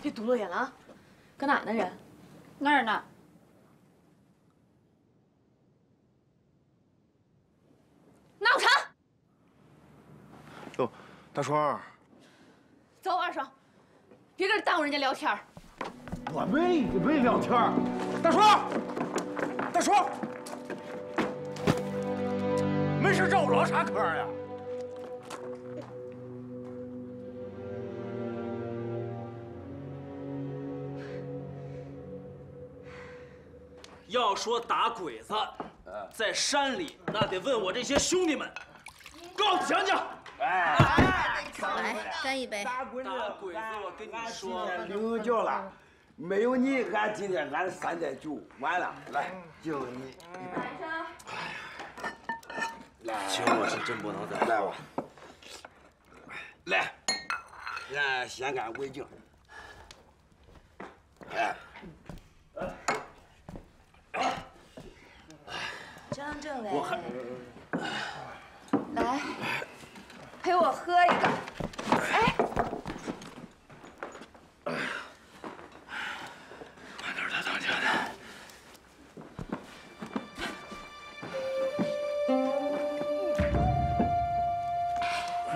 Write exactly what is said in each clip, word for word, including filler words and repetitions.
别读落眼了啊！搁哪呢人？那儿呢？拿我茶。哟，大双。走，二叔，别跟耽误人家聊天儿。 我没没聊天，大双，大双，没事找我唠啥嗑呀？要说打鬼子，在山里那得问我这些兄弟们，告诉强强。 哎，来干一杯！打鬼子，我跟你说，牛叫了，没有你，俺今天俺三点九完了。来，敬你一杯。来，请我是真不能再来吧。来，咱先干为敬。哎，张正磊，来。 陪我喝一个，哎，慢点，他当家的。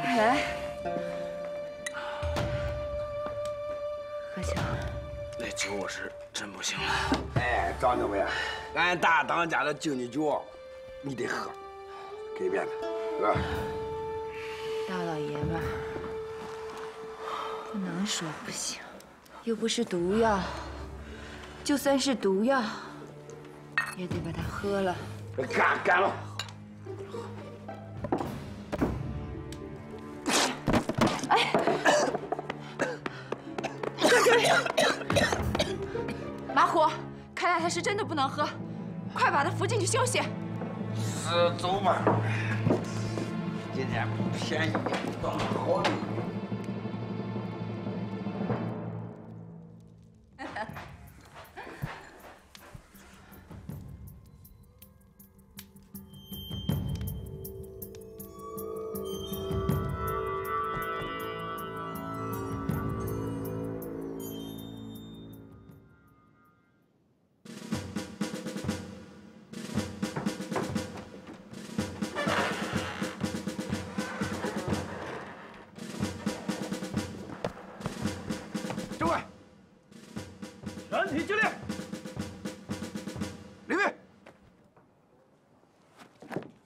来，何强，那酒我是真不行了。哎，张政委，俺大当家的敬你酒，你得喝，给面子，是吧？ 大老爷们儿，不能说不行，又不是毒药，就算是毒药，也得把它喝了。干干了！哎，马虎，看来他是真的不能喝，快把他扶进去休息。呃，走吧。 今天不便宜，到了好地方。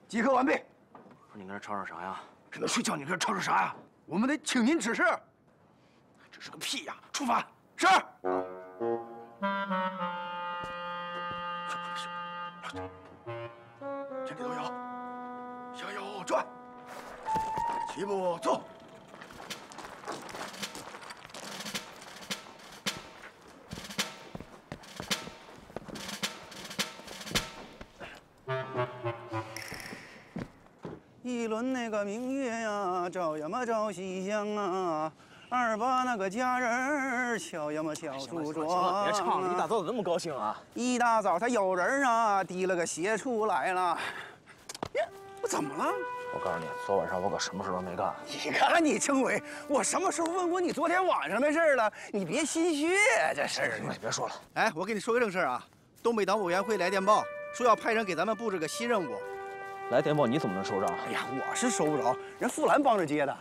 集合完毕。不是你跟这吵吵啥呀？是那睡觉你跟这吵吵啥呀？我们得请您指示。指示个屁呀！出发。是。前里头摇，向右转，齐步走。一轮那个明月呀，照呀嘛照西厢啊；二八那个佳人儿，瞧呀嘛瞧梳妆。别唱了，一大早怎么那么高兴啊？一大早他有人啊，提了个鞋出来了。呀，我怎么了？我告诉你，昨晚上我可什么事都没干。你看你政委，我什么时候问过你昨天晚上的事了？你别心虚，这事儿。你别说了。哎，我跟你说个正事儿啊，东北党委员会来电报，说要派人给咱们布置个新任务。 来电报你怎么能收着？哎呀，我是收不着，人富兰帮着接的。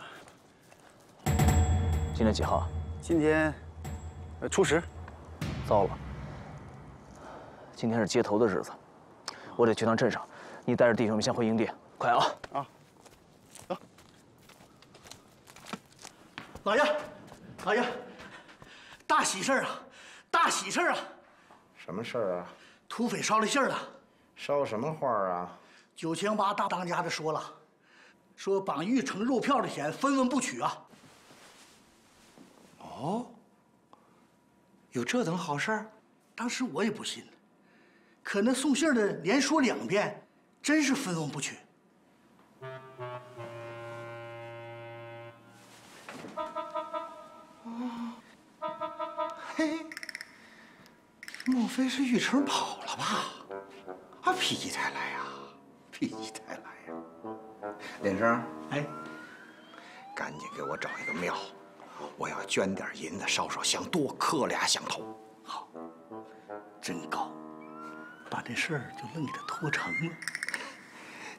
今天几号？今天，呃，初十。糟了，今天是接头的日子，我得去趟镇上。你带着弟兄们先回营地，快啊！啊，走。老爷，老爷，大喜事儿啊！大喜事儿啊！什么事儿啊？土匪捎来信了。捎什么话啊？ 九千八大当家的说了，说绑玉成肉票的钱分文不取啊。哦，有这等好事儿？当时我也不信，可那送信的连说两遍，真是分文不取。哦，嘿，莫非是玉成跑了吧？啊，痞才来呀！这姨太来呀！连生，哎，赶紧给我找一个庙，我要捐点银子，烧烧香，多磕俩响头。好，真高，把这事儿就愣给他拖成了。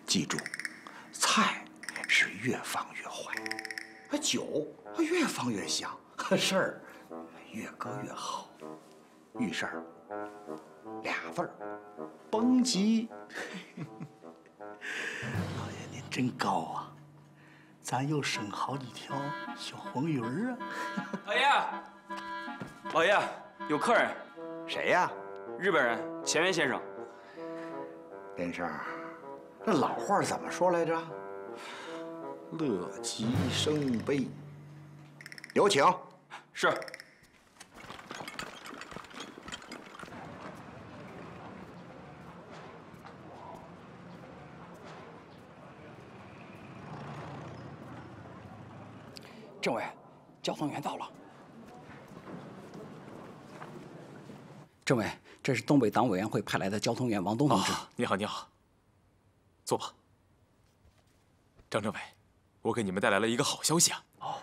记住，菜是越放越坏，啊酒越放越香，事儿越搁越好，遇事儿。 俩字儿，甭急。老爷您真高啊，咱又省好几条小黄鱼儿啊。老爷，老爷有客人。谁呀？日本人钱元先生。连生，那老话怎么说来着？乐极生悲。有请。是。 政委，交通员到了。政委，这是东北党委员会派来的交通员王东同志。哦、你好，你好，坐吧。张政委，我给你们带来了一个好消息啊！哦，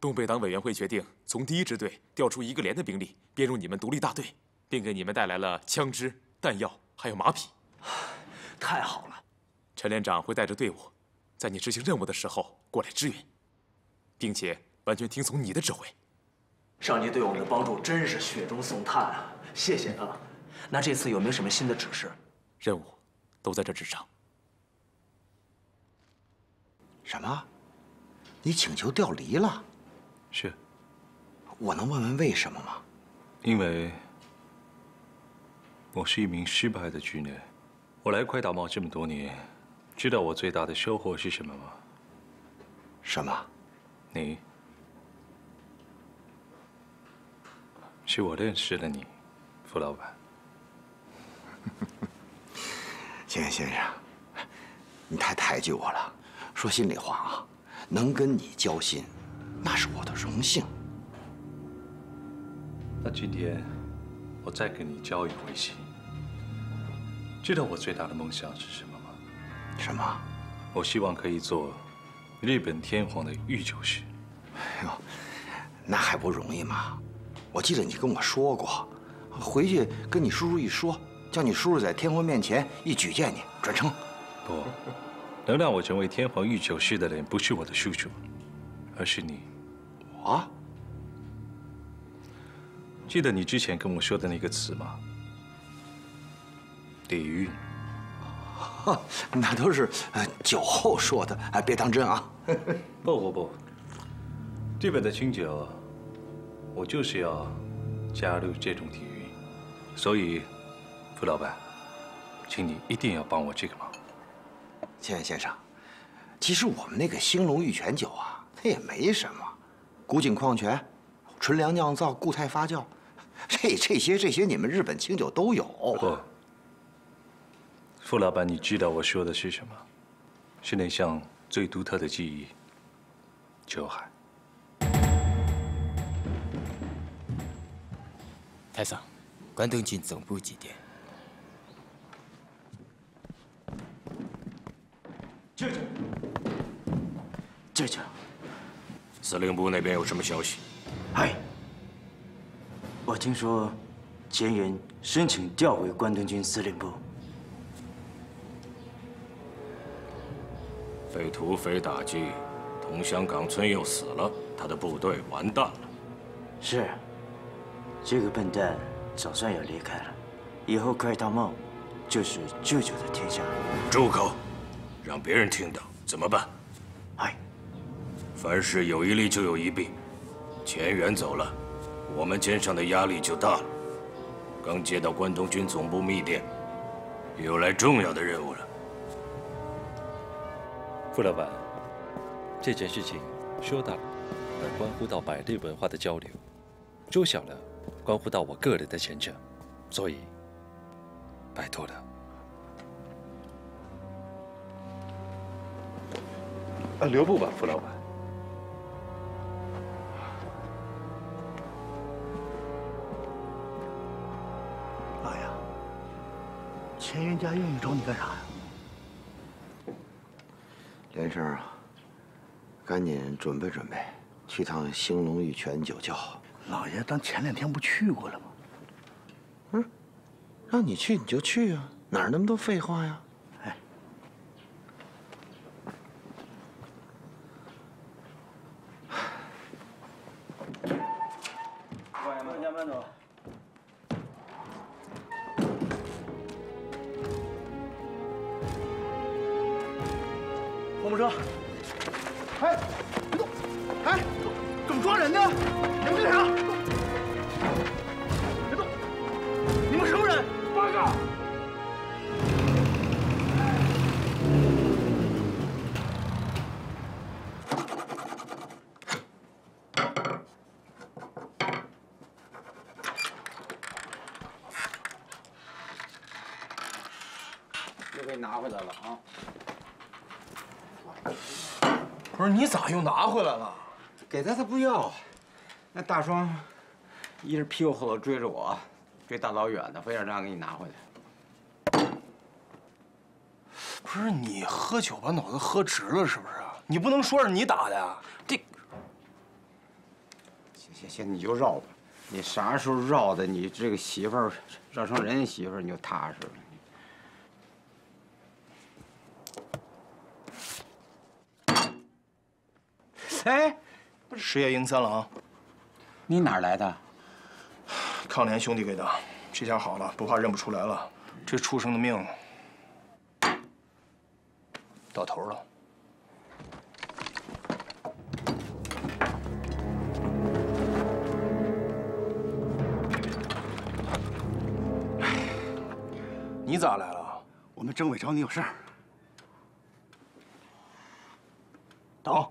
东北党委员会决定从第一支队调出一个连的兵力，编入你们独立大队，并给你们带来了枪支、弹药，还有马匹。太好了！陈连长会带着队伍，在你执行任务的时候过来支援。 并且完全听从你的指挥，上级对我们的帮助真是雪中送炭啊！谢谢啊！那这次有没有什么新的指示？任务都在这之上。什么？你请求调离了？是。我能问问为什么吗？因为，我是一名失败的军人。我来快打贸这么多年，知道我最大的收获是什么吗？什么？ 你是我认识了你，付老板。钱先生，你太抬举我了。说心里话啊，能跟你交心，那是我的荣幸。那今天我再跟你交一回心。知道我最大的梦想是什么吗？什么？我希望可以做。 日本天皇的御酒师，哎呦，那还不容易吗？我记得你跟我说过，回去跟你叔叔一说，叫你叔叔在天皇面前一举荐你转成。不，能让我成为天皇御酒师的人不是我的叔叔，而是你。我？记得你之前跟我说的那个词吗？底蕴。 那都是酒后说的，哎，别当真啊！不不不，日本的清酒，我就是要加入这种体育，所以，付老板，请你一定要帮我这个忙。千元先生，其实我们那个兴隆玉泉酒啊，它也没什么，古井矿泉、纯粮酿造、固态发酵，这这些这些你们日本清酒都有。不。 付老板，你知道我说的是什么？是那项最独特的技艺——酒海。台上，关东军总部几点？舅舅，舅舅，司令部那边有什么消息？嗨，我听说前人申请调回关东军司令部。 被土匪打击，同乡冈村又死了，他的部队完蛋了。是，这个笨蛋总算也离开了，以后快盗梦就是舅舅的天下。住口！让别人听到怎么办？哎，凡事有一利就有一弊，钱元走了，我们肩上的压力就大了。刚接到关东军总部密电，有来重要的任务了。 付老板，这件事情说大了，关乎到百日文化的交流；说小了，关乎到我个人的前程。所以，拜托了。啊，留步吧，付老板。老爷，钱元家又找你干啥呀？连生啊，赶紧准备准备，去趟兴隆玉泉酒窖。老爷，咱前两天不去过了吗？嗯，让你去你就去啊，哪那么多废话呀？哎，慢走，慢走。 公车，哎，别动！哎，怎么抓人呢？你们干啥？别动！你们什么人？报告！又给拿回来了啊！ 不是你咋又拿回来了？给他他不要，那大双一直屁股后头追着我，追大老远的，非要让给你拿回来。不是你喝酒把脑子喝直了是不是？你不能说是你打的呀、啊？这行行行，你就绕吧，你啥时候绕的？你这个媳妇儿绕成人家媳妇儿，你就踏实了。 哎，不是十月营三郎，你哪儿来的？康联兄弟给的，这下好了，不怕认不出来了。这畜生的命到头了。你咋来了？我们政委找你有事儿。等。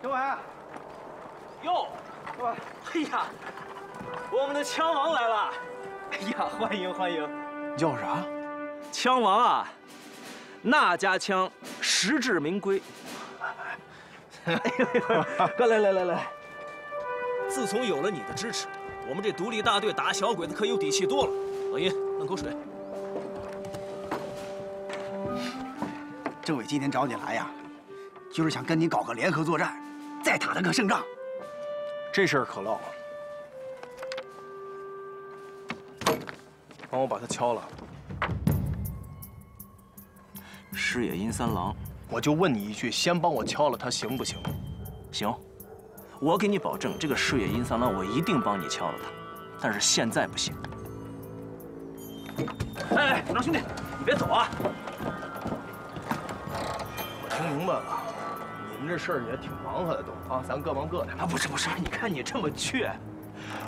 政委，哟，政委，哎呀，我们的枪王来了！哎呀，欢迎欢迎！叫啥？枪王啊，那家枪实至名归。哎呦，来来来来，自从有了你的支持，我们这独立大队打小鬼子可有底气多了。老尹，弄口水。政委今天找你来呀，就是想跟你搞个联合作战。 再打他个胜仗，这事儿可落了。帮我把他敲了。矢野银三郎，我就问你一句，先帮我敲了他行不行？行，我给你保证，这个矢野银三郎我一定帮你敲了他，但是现在不行。哎，老兄弟，你别走啊！我听明白了。 你们这事儿也挺忙活的都啊，咱各忙各的啊。不是不是，你看你这么倔，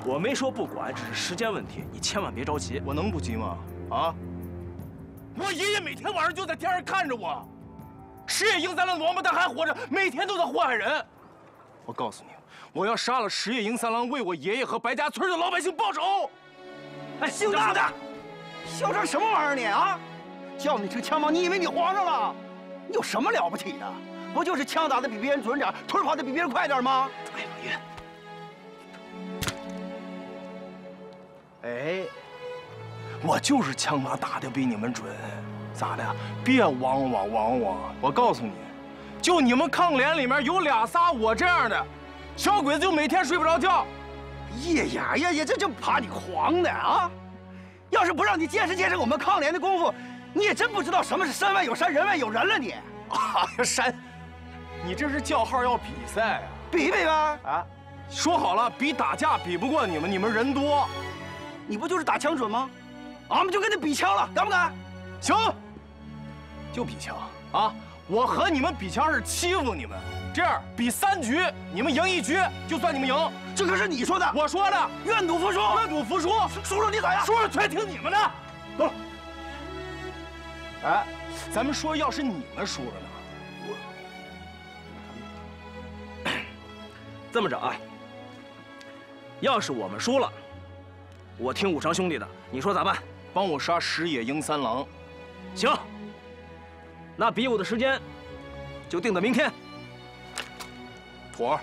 我没说不管，只是时间问题，你千万别着急。我能不急吗？啊！我爷爷每天晚上就在天上看着我，矢野英三郎王八蛋还活着，每天都在祸害人。我告诉你，我要杀了矢野英三郎，为我爷爷和白家村的老百姓报仇。哎，姓大的，嚣张什么玩意儿你啊！叫你这枪王，你以为你皇上了？你有什么了不起的？ 不就是枪打的比别人准点，腿跑的比别人快点吗？哎，老岳，哎，我就是枪法打的比你们准，咋的？别枉我枉我！我告诉你，就你们抗联里面有俩仨我这样的小鬼子，就每天睡不着觉。哎呀呀呀，这就把你狂的啊！要是不让你见识见识我们抗联的功夫，你也真不知道什么是山外有山，人外有人了你。 啊，山！你这是叫号要比赛啊？比一比呗！啊，说好了，比打架，比不过你们，你们人多。你不就是打枪准吗？俺们就跟你比枪了，敢不敢？行，就比枪啊！我和你们比枪是欺负你们，这样比三局，你们赢一局就算你们赢。这可是你说的，我说的，愿赌服输，愿赌服输，输了你咋样？输了全听你们的。走了。哎。 咱们说，要是你们输了呢？我这么着啊，要是我们输了，我听武常兄弟的，你说咋办？帮我杀矢野英三郎。行，那比武的时间就定在明天。妥。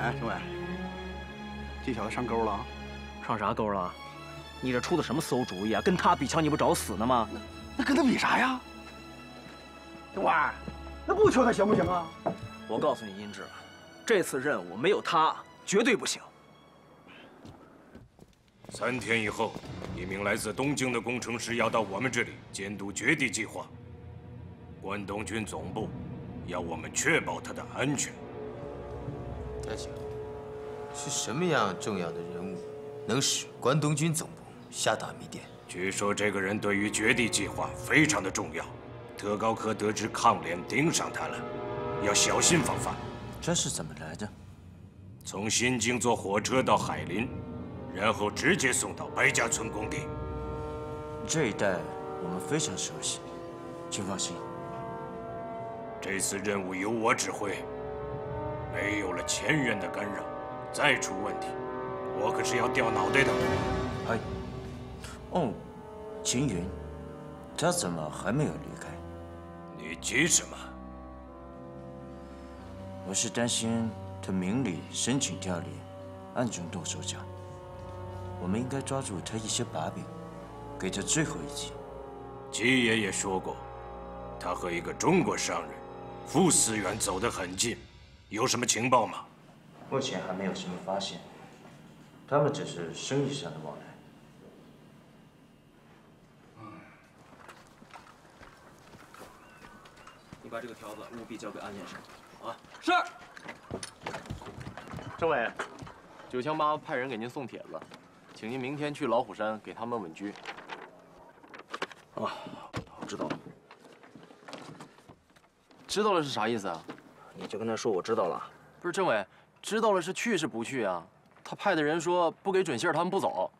哎，政委，这小子上钩了啊！上啥钩了？你这出的什么馊主意啊？跟他比枪，你不找死呢吗？那那跟他比啥呀？东花，那不求他行不行啊？我告诉你，殷志，这次任务没有他绝对不行。三天以后，一名来自东京的工程师要到我们这里监督绝地计划。关东军总部要我们确保他的安全。那行。 是什么样重要的人物，能使关东军总部下达密电？据说这个人对于绝地计划非常的重要。德高科得知抗联盯上他了，要小心防范。这是怎么来着？从新京坐火车到海林，然后直接送到白家村工地。这一带我们非常熟悉，请放心。这次任务由我指挥，没有了前人的干扰。 再出问题，我可是要掉脑袋的。哎，哦，秦云，他怎么还没有离开？你急什么？我是担心他明里申请调离，暗中动手脚。我们应该抓住他一些把柄，给他最后一击。吉爷也说过，他和一个中国商人傅思远走得很近，有什么情报吗？ 目前还没有什么发现，他们只是生意上的往来。嗯，你把这个条子务必交给安先生，啊，是。政委，九枪八派人给您送帖子，请您明天去老虎山给他们稳居。啊，我知道了。知道了是啥意思啊？你就跟他说我知道了。不是政委。 知道了是去是不去啊？他派的人说不给准信儿，他们不走。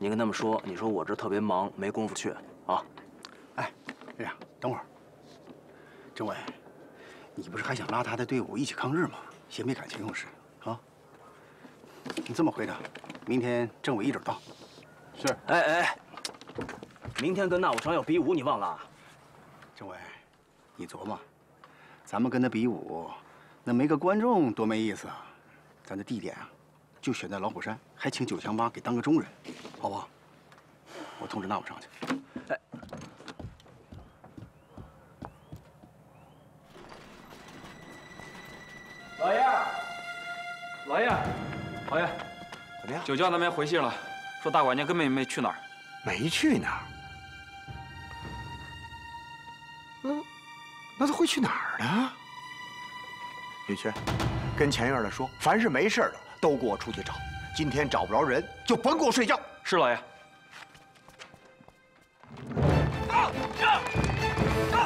你跟他们说，你说我这特别忙，没工夫去啊。哎，这样，等会儿，政委，你不是还想拉他的队伍一起抗日吗？先别感情用事啊。你这么回答，明天政委一准到。是。哎哎，明天跟那武昌要比武，你忘了？政委，你琢磨，咱们跟他比武。 那没个观众多没意思啊！咱的地点啊，就选在老虎山，还请九强八给当个中人，好不好？我通知那我上去。哎，老爷，老爷，老爷，怎么样？九江那边回信了，说大管家根本没去哪儿，没去哪儿。嗯，那他会去哪儿呢？ 雨轩，跟前院的说，凡是没事的都给我出去找。今天找不着人，就甭给我睡觉。是老爷。啊啊啊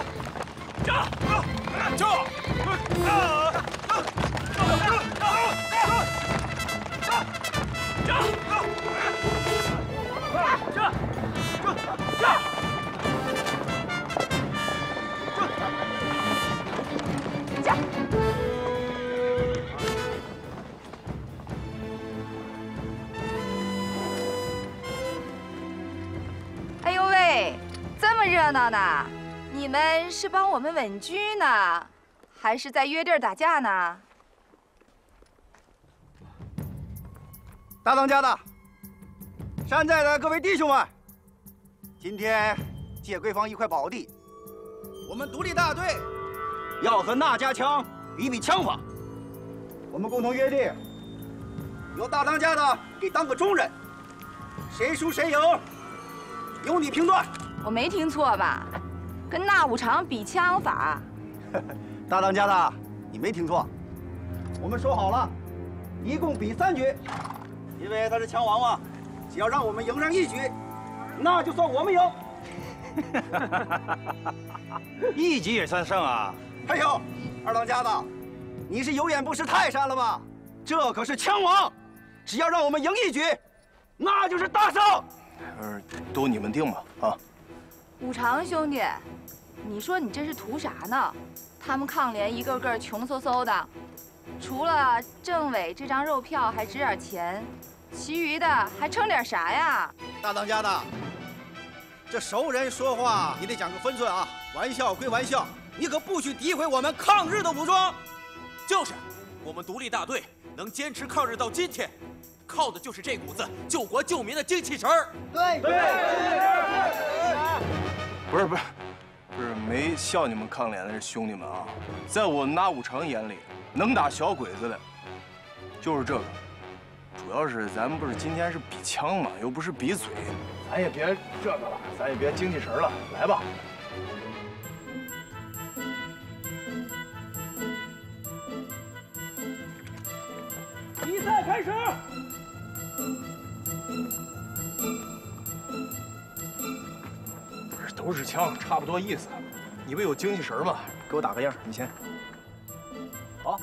啊啊！走！啊啊啊啊啊啊啊！ 热闹呢？你们是帮我们稳居呢，还是在约地儿打架呢？大当家的，山寨的各位弟兄们，今天借贵方一块宝地，我们独立大队要和那家枪比比枪法。我们共同约定，由大当家的给当个中人，谁输谁赢，由你评断。 我没听错吧？跟那武常比枪法。大当家的，你没听错。我们说好了，一共比三局，因为他是枪王嘛，只要让我们赢上一局，那就算我们赢。一局也算胜啊！还有，二当家的，你是有眼不识泰山了吧？这可是枪王，只要让我们赢一局，那就是大胜。呃，都你们定吧，啊。 武常兄弟，你说你这是图啥呢？他们抗联一个个穷嗖嗖的，除了政委这张肉票还值点钱，其余的还称点啥呀？大当家的，这熟人说话你得讲个分寸啊！玩笑归玩笑，你可不许诋毁我们抗日的武装。就是，我们独立大队能坚持抗日到今天，靠的就是这股子救国救民的精气神儿。对对对！不是不是不是，没笑你们抗联的是兄弟们啊，在我们那武常眼里，能打小鬼子的，就是这个。 主要是咱们不是今天是比枪嘛，又不是比嘴，咱也别这个了，咱也别精气神了，来吧。比赛开始。不是，都是枪，差不多意思。你不有精气神吗？给我打个样，你先。好。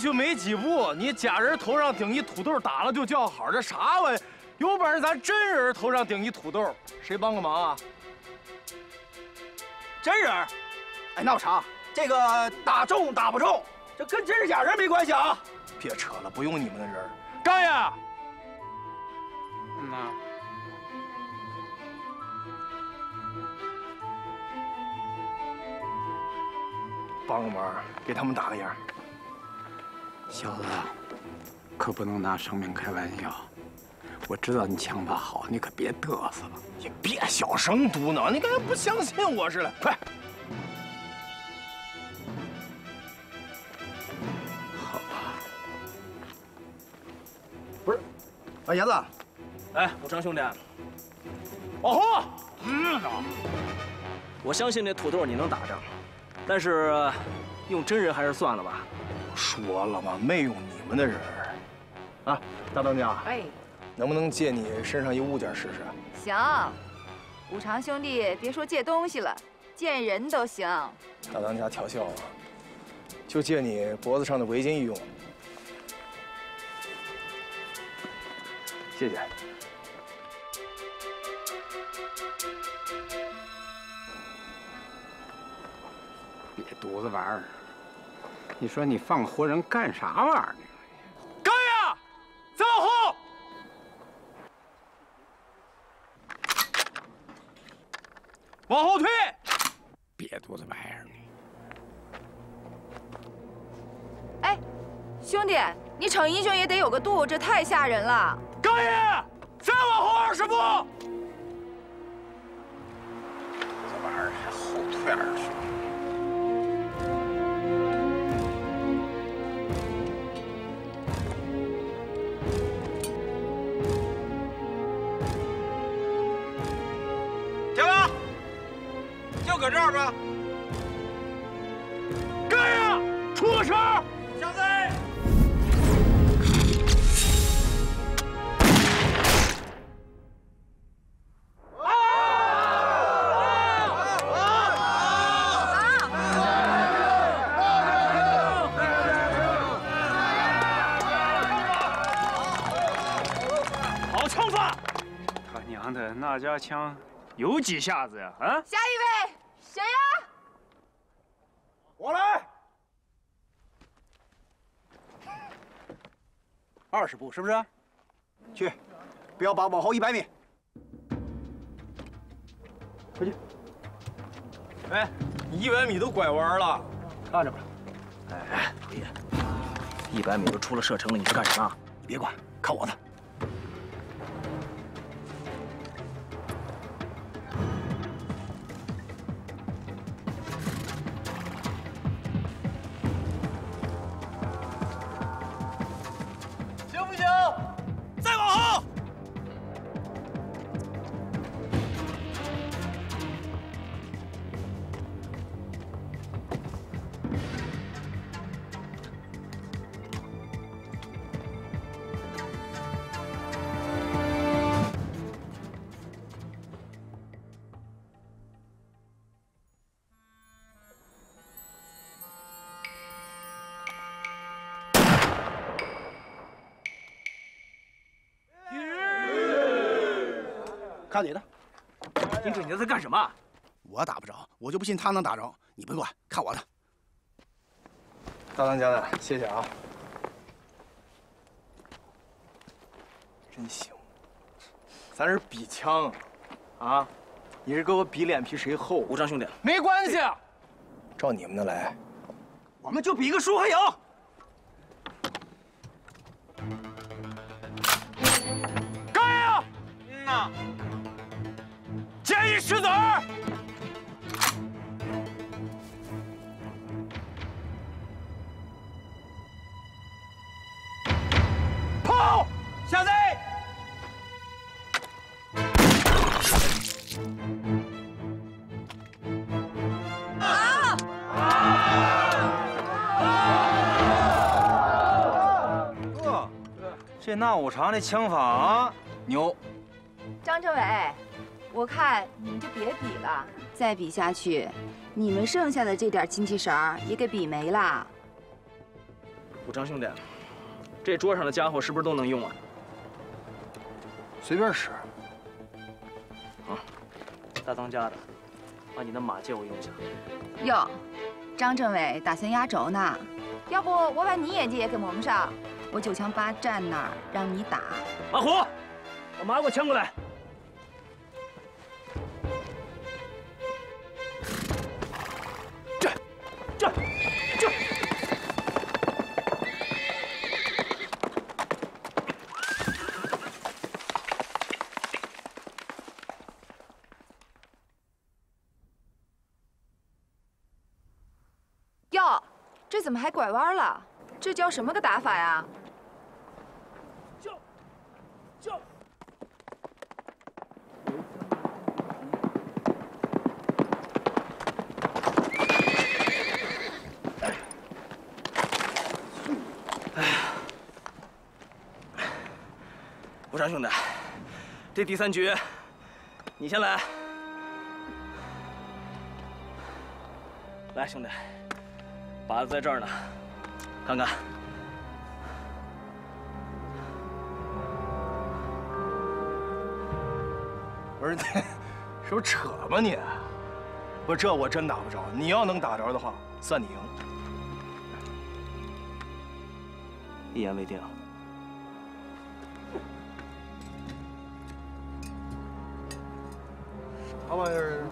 就没几步，你假人头上顶一土豆，打了就叫好，这啥玩意？有本事咱真人头上顶一土豆，谁帮个忙啊？真人？哎，那有啥？这个打中打不中，这跟真是假人没关系啊！别扯了，不用你们的人。张爷，嗯呐，帮个忙，给他们打个样。 小子，可不能拿生命开玩笑。我知道你枪法好，你可别嘚瑟了。你别小声嘟囔，你刚才不相信我似的。快！好吧。不是，哎，爷子，哎，武成兄弟，哦吼，嗯，我相信这土豆你能打仗，但是用真人还是算了吧。 说了嘛，没有你们的人儿，啊，大当家，哎，能不能借你身上一物件试试？行，武常兄弟，别说借东西了，借人都行。大当家调笑了，就借你脖子上的围巾一用。谢谢。别犊子玩意儿。 你说你放活人干啥玩意儿？干呀！走后。往后退。别犊子玩意儿你。哎，兄弟，你逞英雄也得有个度，这太吓人了。干呀！再往后二十步。这玩意儿还后退二十步。 搁这儿吧，干呀！出个声！小子，啊！好枪法！他娘的，那家枪有几下子呀？啊！下一位。 谁呀？我来。二十步是不是？去，不要把往后一百米。回去。哎，你一百米都拐弯了，看着吧。哎，老爷，一百米都出了射程了，你是干什么？你别管，看我的。看你的。丁志，你在干什么？我打不着，我就不信他能打着。你别管，看我的。大当家的，谢谢啊。真行，咱这是比枪，啊，你是跟我比脸皮谁厚？无章兄弟，没关系，照你们的来。 我们就比一个输和赢。干呀！嗯呐，见一石子儿。炮，下贼。啊！啊！ 这纳武常这枪法啊，牛！张政委，我看你们就别比了，再比下去，你们剩下的这点精气神儿也给比没了。武常兄弟，这桌上的家伙是不是都能用啊？随便使。啊，大当家的，把你的马借我用一下。哟，张政委打算压轴呢，要不我把你演技也给蒙上。 我九枪八站那儿让你打，马虎，我马给我枪过来。站，站，站！哟，这怎么还拐弯了？这叫什么个打法呀？ 张兄弟，这第三局你先来，来兄弟，靶子在这儿呢，看看。不是你，是不是扯吧你？不是这我真打不着，你要能打着的话，算你赢。一言为定。 好玩意儿！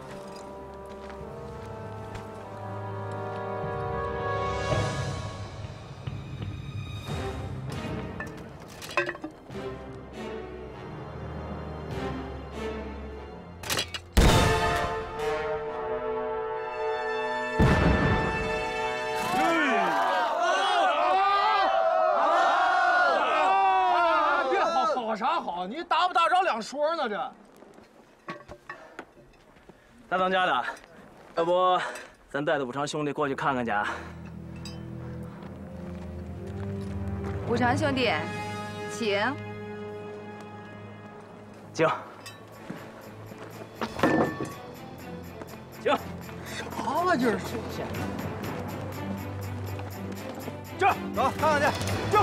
别好好啥好，你打不打着两说呢这。 大当家的，要不咱带着武常兄弟过去看看去啊？武常兄弟，请。请。请。啥玩意儿？这，走，看看去。这，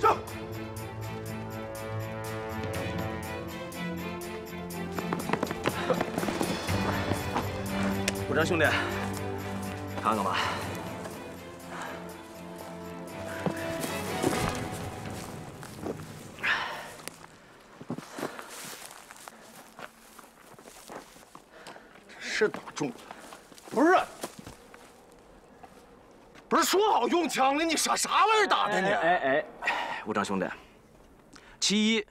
这，这。 武常兄弟，看看吧。是打中了，不是？不是说好用枪了，你啥啥玩意儿打的你？哎哎，武常兄弟，其一，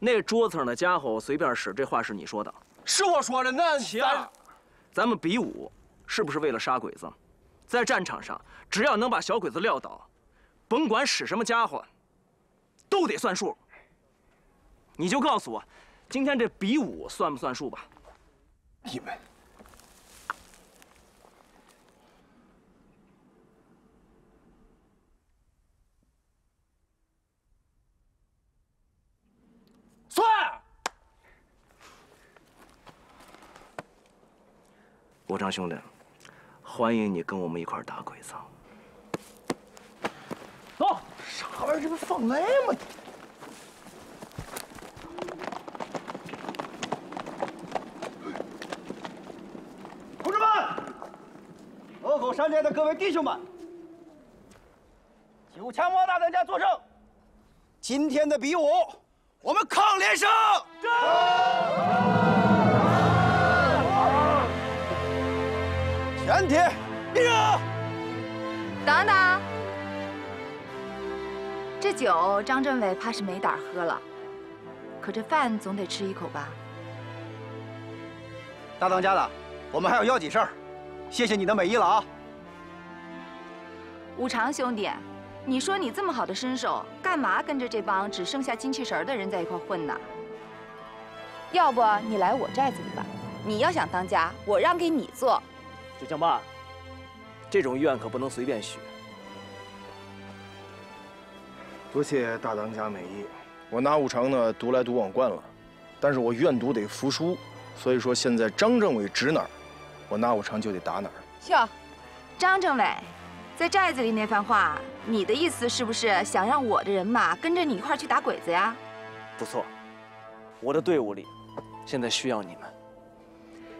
那桌子上的家伙随便使，这话是你说的，是我说的。那行。 咱们比武是不是为了杀鬼子？在战场上，只要能把小鬼子撂倒，甭管使什么家伙，都得算数。你就告诉我，今天这比武算不算数吧？你们，算。 武常兄弟，欢迎你跟我们一块儿打鬼子。走，啥玩意儿？这不放雷吗？守山寨的各位弟兄们，九强王大当家作证，今天的比武，我们抗联胜！全体立正！等等，这酒张政委怕是没胆喝了，可这饭总得吃一口吧？大当家的，我们还有要紧事儿。 谢谢你的美意了啊，五常兄弟，你说你这么好的身手，干嘛跟着这帮只剩下精气神的人在一块混呢？要不你来我寨子里吧，你要想当家，我让给你做。九强爸，这种愿可不能随便许。多谢大当家美意，我拿五常呢独来独往惯了，但是我愿赌得服输，所以说现在张政委指哪儿？ 我拿五常就得打哪儿？哟，张政委，在寨子里那番话，你的意思是不是想让我的人马跟着你一块去打鬼子呀？不错，我的队伍里现在需要你们。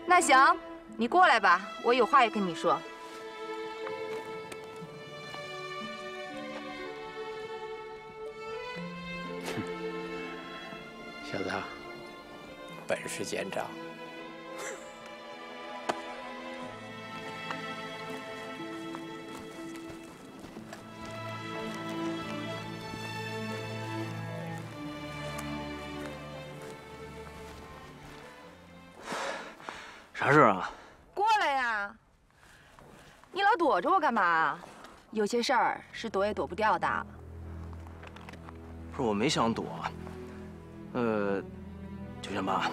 那行，你过来吧，我有话要跟你说。小子，本事见长。 啥事啊？过来呀！你老躲着我干嘛？有些事儿是躲也躲不掉的。不是我没想躲，呃，九强爸，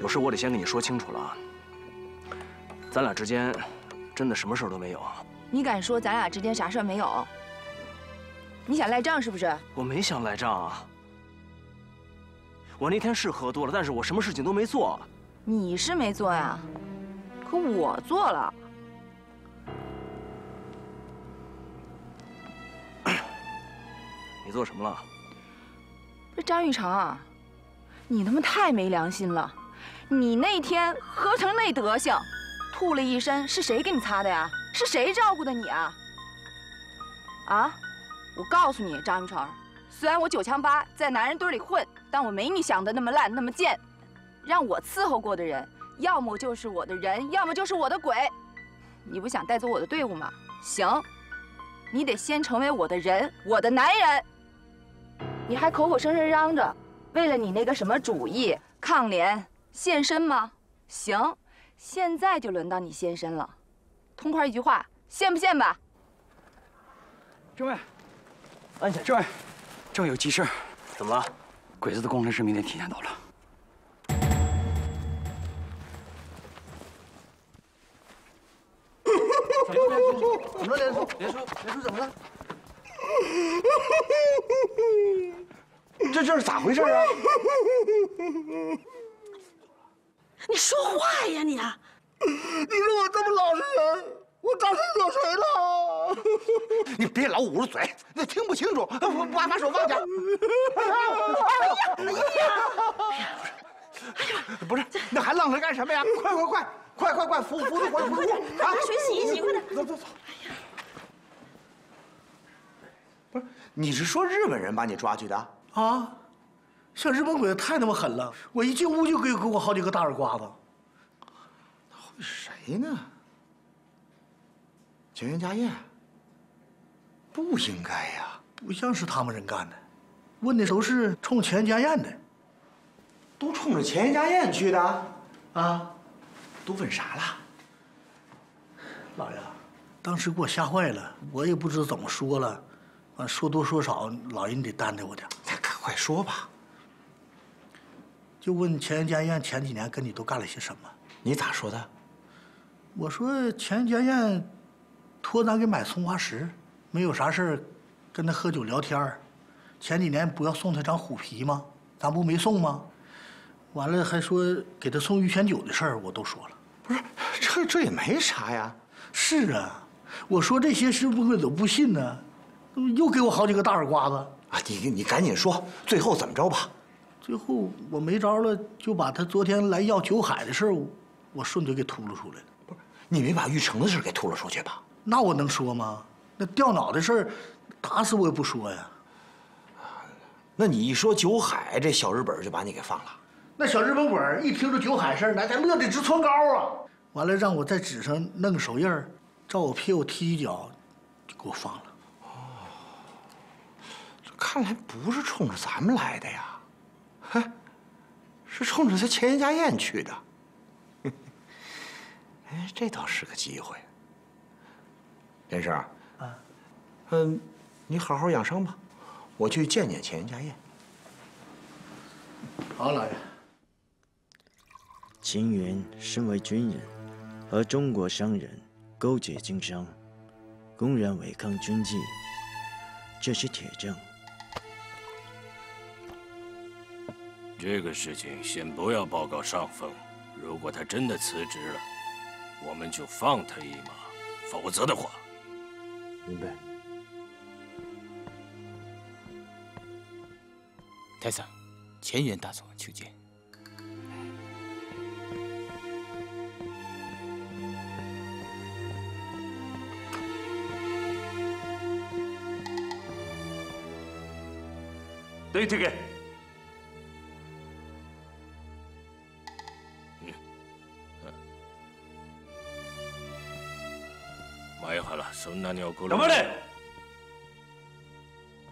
有事我得先跟你说清楚了啊。咱俩之间真的什么事都没有。你敢说咱俩之间啥事儿没有？你想赖账是不是？我没想赖账啊。我那天是喝多了，但是我什么事情都没做。 你是没做呀，可我做了。你做什么了？这张玉成，你他妈太没良心了！你那天喝成那德行，吐了一身，是谁给你擦的呀？是谁照顾的你啊？啊！我告诉你，张玉成，虽然我九强八在男人堆里混，但我没你想的那么烂，那么贱。 让我伺候过的人，要么就是我的人，要么就是我的鬼。你不想带走我的队伍吗？行，你得先成为我的人，我的男人。你还口口声声嚷着为了你那个什么主义抗联献身吗？行，现在就轮到你献身了。痛快一句话，献不献吧？政委，安全。政委，正有急事。怎么了？鬼子的工程师明天提前到了。 怎么了，连叔？连叔，连叔怎么了？这这是咋回事啊？你说话呀你！你说我这么老实人，我咋是惹谁了？你别老捂着嘴，那听不清楚。把把手放下。哎呀！哎呀！不是，那还愣着干什么呀？快快快！ 快快快，扶扶着回屋！拿水洗一洗，快点！走走走！哎呀，不是，你是说日本人把你抓去的啊？像日本鬼子太他妈狠了，我一进屋就给给我好几个大耳刮子。到底谁呢？全员家宴？不应该呀，不像是他们人干的。问的时候是冲全员家宴的，都冲着全员家宴去的啊。 都问啥了？老爷，当时给我吓坏了，我也不知道怎么说了，啊，说多说少，老爷你得担待我点。赶快说吧。就问全员家宴前几年跟你都干了些什么？你咋说的？我说全员家宴托咱给买松花石，没有啥事儿，跟他喝酒聊天前几年不要送他张虎皮吗？咱不没送吗？ 完了还说给他送玉泉酒的事儿，我都说了。不是，这这也没啥呀。是啊，我说这些是不是都不信呢？又给我好几个大耳刮子啊！你你赶紧说，最后怎么着吧？最后我没招了，就把他昨天来要酒海的事儿，我顺嘴给秃噜出来了。不是，你没把玉成的事给秃噜出去吧？那我能说吗？那掉脑袋事儿，打死我也不说呀。那你一说酒海，这小日本就把你给放了。那小日本鬼一听这酒海事儿，那才乐得直窜高啊！完了，让我在纸上弄手印儿，照我屁股踢一脚，就给我放了。哦，这看来不是冲着咱们来的呀，嘿，是冲着他前一家宴去的。 哎，这倒是个机会。连生，啊，嗯，你好好养伤吧，我去见见钱家燕。好，老爷。秦源身为军人，和中国商人勾结经商，公然违抗军纪，这是铁证。这个事情先不要报告上峰，如果他真的辞职了。 我们就放他一马，否则的话，明白。太上，前元大佐求见。对这个。 怎么的？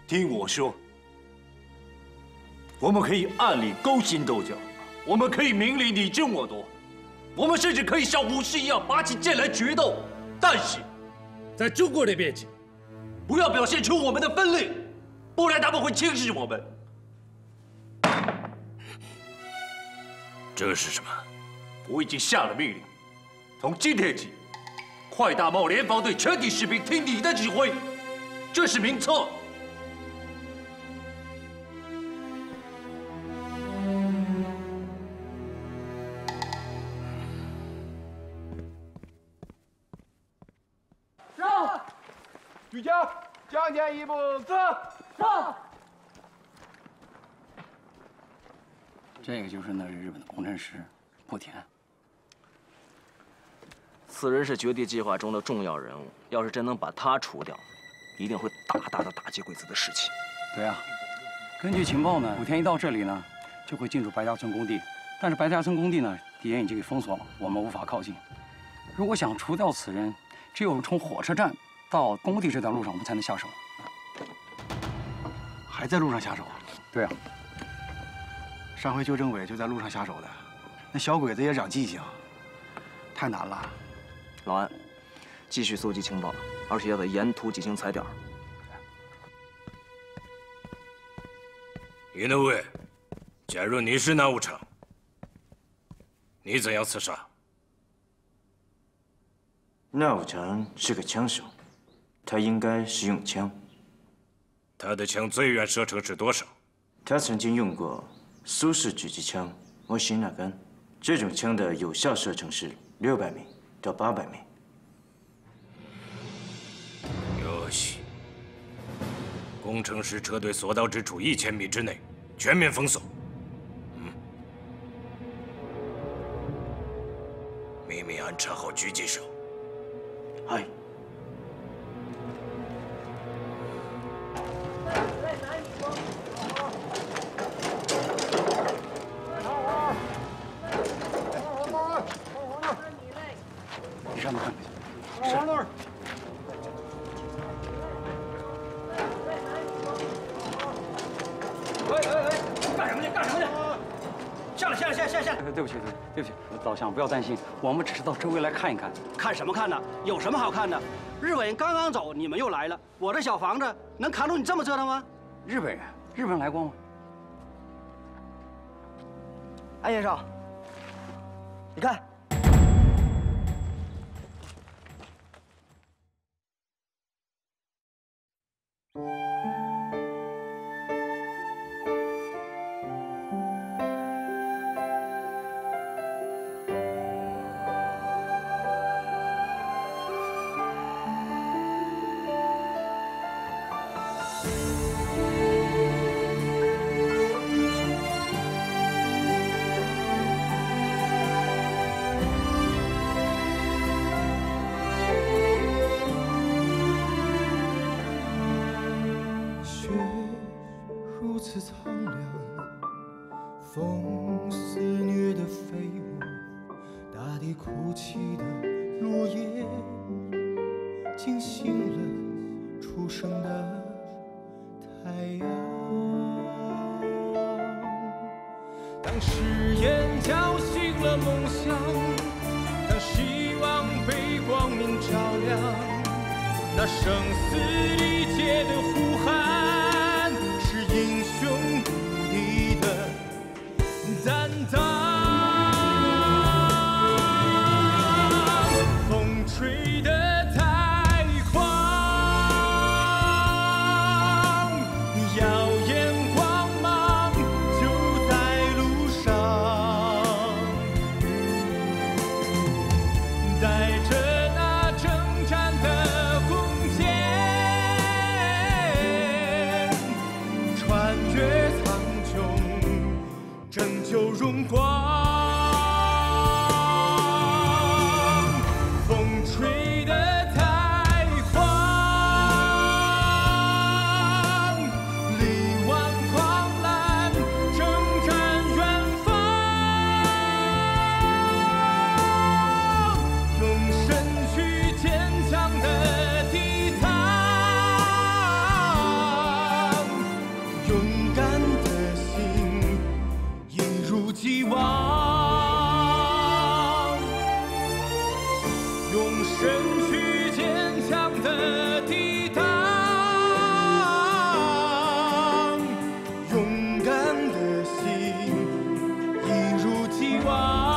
听我说，我们可以暗里勾心斗角，我们可以明里你争我夺，我们甚至可以像武士一样拔起剑来决斗。但是，在中国的面前，不要表现出我们的分裂，不然他们会轻视我们。这是什么？我已经下了命令，从今天起。 快大茂联防队全体士兵听你的指挥，这是名册。上，举枪，向前一步，走。上。这个就是那日本的工程师墨田。 此人是绝地计划中的重要人物，要是真能把他除掉，一定会大大的打击鬼子的士气。对啊，根据情报呢，武田一到这里呢，就会进入白家村工地，但是白家村工地呢，敌人已经给封锁了，我们无法靠近。如果想除掉此人，只有从火车站到工地这条路上，我们才能下手。还在路上下手啊？对啊，上回纠正委就在路上下手的，那小鬼子也长记性，太难了。 老安，继续搜集情报，而且要在沿途进行踩点。云德卫，假如你是那武场，你怎样刺杀？那武场是个枪手，他应该是用枪。他的枪最远射程是多少？他曾经用过苏式狙击枪莫西纳杆，这种枪的有效射程是六百米。 到八百米。有戏！工程师车队所到之处一千米之内，全面封锁。嗯。秘密安插好狙击手。嗨。老乡，不要担心，我们只是到周围来看一看。看什么看呢？有什么好看的？日本人刚刚走，你们又来了。我这小房子能扛住你这么折腾吗？日本人，日本人来过吗？安先生，你看，次苍凉，风肆虐的飞舞，大地哭泣的落叶，惊醒了初升的太阳。当誓言叫醒了梦想，当希望被光明照亮，那声嘶力竭的呼喊。